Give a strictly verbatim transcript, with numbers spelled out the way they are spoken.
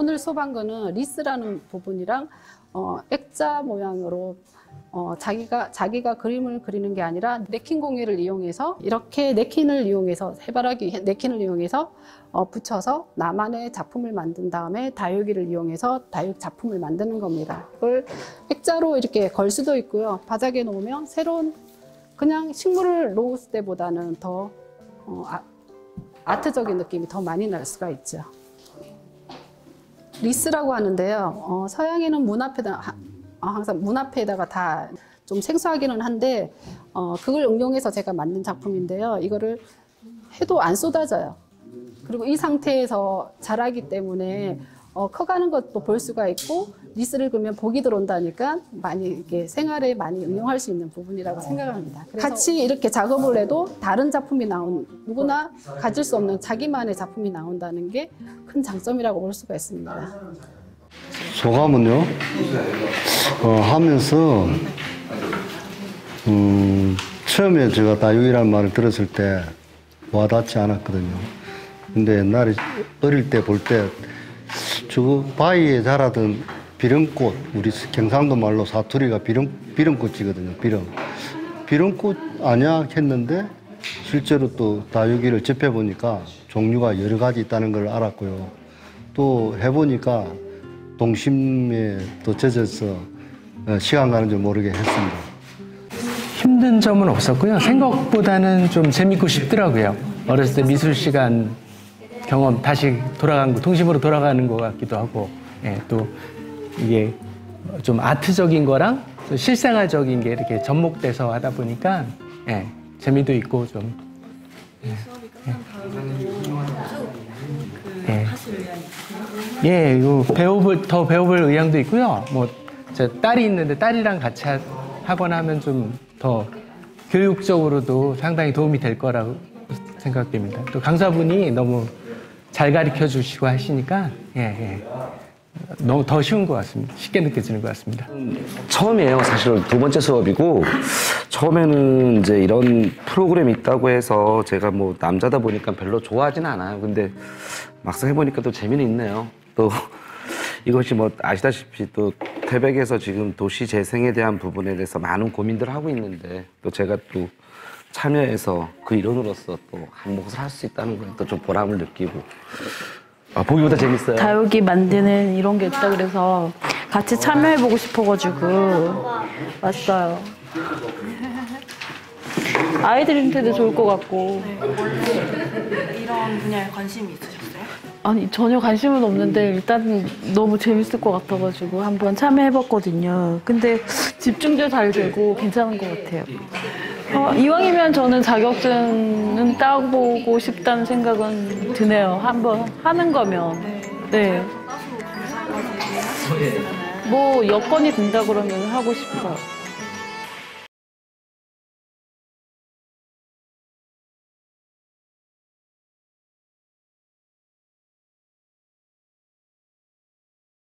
오늘 소방관은 리스라는 부분이랑 어, 액자 모양으로 어, 자기가 자기가 그림을 그리는 게 아니라 네킨 공예를 이용해서 이렇게 네킨을 이용해서 해바라기 네킨을 이용해서 어, 붙여서 나만의 작품을 만든 다음에 다육이를 이용해서 다육 작품을 만드는 겁니다. 이걸 액자로 이렇게 걸 수도 있고요. 바닥에 놓으면 새로운 그냥 식물을 놓았을 때보다는 더 어, 아, 아트적인 느낌이 더 많이 날 수가 있죠. 리스라고 하는데요. 어, 서양에는 문 앞에다 어, 항상 문 앞에다가 다 좀 생소하기는 한데 어, 그걸 응용해서 제가 만든 작품인데요. 이거를 해도 안 쏟아져요. 그리고 이 상태에서 자라기 때문에 어, 커가는 것도 볼 수가 있고 리스를 그리면 복이 들어온다니까 많이 이게 생활에 많이 응용할 수 있는 부분이라고 생각을 합니다. 같이 이렇게 작업을 해도 다른 작품이 나온 누구나 가질 수 없는 자기만의 작품이 나온다는 게 큰 장점이라고 볼 수가 있습니다. 소감은요? 어, 하면서 음, 처음에 제가 다육이라는 말을 들었을 때 와닿지 않았거든요. 근데 옛날에 어릴 때 볼 때 저 바위에 자라던 비름꽃, 우리 경상도 말로 사투리가 비름, 비름꽃이거든요. 비름. 비름꽃 아냐 했는데 실제로 또 다육이를 접해보니까 종류가 여러 가지 있다는 걸 알았고요. 또 해보니까 동심에 또 젖어서 시간 가는 줄 모르게 했습니다. 힘든 점은 없었고요. 생각보다는 좀 재밌고 싶더라고요. 어렸을 때 미술 시간 경험 다시 돌아간 거, 동심으로 돌아가는 것 같기도 하고, 예, 또 이게 좀 아트적인 거랑 실생활적인 게 이렇게 접목돼서 하다 보니까 예, 재미도 있고 좀. 예, 예. 예, 이거 배워볼, 더 배워볼 의향도 있고요. 뭐, 제 딸이 있는데 딸이랑 같이 하, 하거나 하면 좀 더 교육적으로도 상당히 도움이 될 거라고 생각됩니다. 또 강사분이 너무 잘 가르쳐 주시고 하시니까, 예, 예. 너무 더 쉬운 것 같습니다. 쉽게 느껴지는 것 같습니다. 처음이에요. 사실 두 번째 수업이고, 처음에는 이제 이런 프로그램이 있다고 해서 제가 뭐 남자다 보니까 별로 좋아하진 않아요. 근데 막상 해보니까 또 재미는 있네요. 또 이것이 뭐 아시다시피 또 태백에서 지금 도시 재생에 대한 부분에 대해서 많은 고민들을 하고 있는데 또 제가 또 참여해서 그 일원으로서 또 한 몫을 할 수 있다는 건 또 좀 보람을 느끼고 아, 보기보다 재밌어요. 다육이 만드는 이런 게 있다 그래서 같이 참여해보고 싶어가지고 왔어요. 아이들한테도 좋을 것 같고. 네, 원래 이런 분야에 관심이 있으셨어요? 아니, 전혀 관심은 없는데 일단 너무 재밌을 것 같아가지고 한번 참여해봤거든요. 근데 집중도 잘 되고 괜찮은 것 같아요. 어, 이왕이면 저는 자격증은 따보고 싶다는 생각은 드네요. 한번 하는 거면. 네. 뭐 여건이 된다 그러면 하고 싶어요.